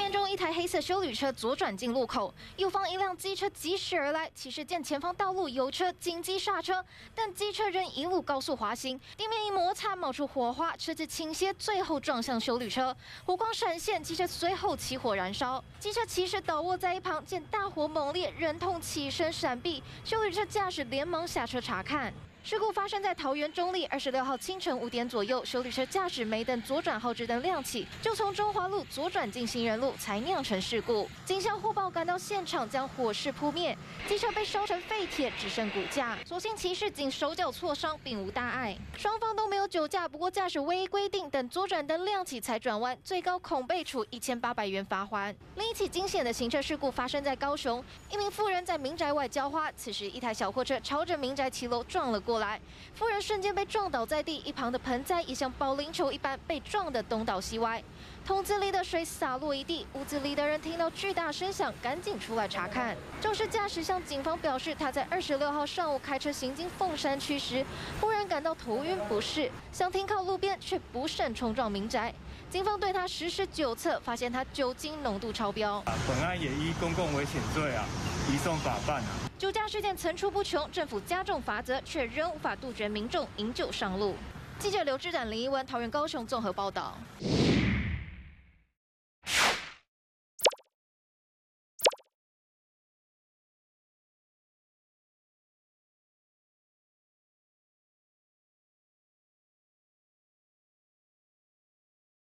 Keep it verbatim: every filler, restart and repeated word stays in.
面中，一台黑色休旅车左转进路口，右方一辆机车疾驶而来，骑士见前方道路有车，紧急刹车，但机车仍一路高速滑行，地面一摩擦冒出火花，车子倾斜，最后撞向休旅车，火光闪现，机车随后起火燃烧，机车骑士倒卧在一旁，见大火猛烈，忍痛起身闪避，休旅车驾驶连忙下车查看。 事故发生在桃园中坜二十六号清晨五点左右，休旅车驾驶没等左转号志灯亮起，就从中华路左转进行人路，才酿成事故。警消获报赶到现场，将火势扑灭，机车被烧成废铁，只剩骨架。所幸骑士仅手脚挫伤，并无大碍。双方都没有酒驾，不过驾驶未依规定等左转灯亮起才转弯，最高恐被处一千八百元罚锾。另一起惊险的行车事故发生在高雄，一名妇人在民宅外浇花，此时一台小货车朝着民宅骑楼撞了过来。 过来，妇人瞬间被撞倒在地，一旁的盆栽也像保龄球一般被撞得东倒西歪，桶子里的水洒落一地。屋子里的人听到巨大声响，赶紧出来查看。肇事驾驶向警方表示，他在二十六号上午开车行经凤山区时，忽然感到头晕不适，想停靠路边，却不慎冲撞民宅。警方对他实施酒测，发现他酒精浓度超标。本案也依公共危险罪啊，移送法办啊。 酒驾事件层出不穷，政府加重罚则，却仍无法杜绝民众饮酒上路。记者刘志展、林一文，桃园、高雄综合报道。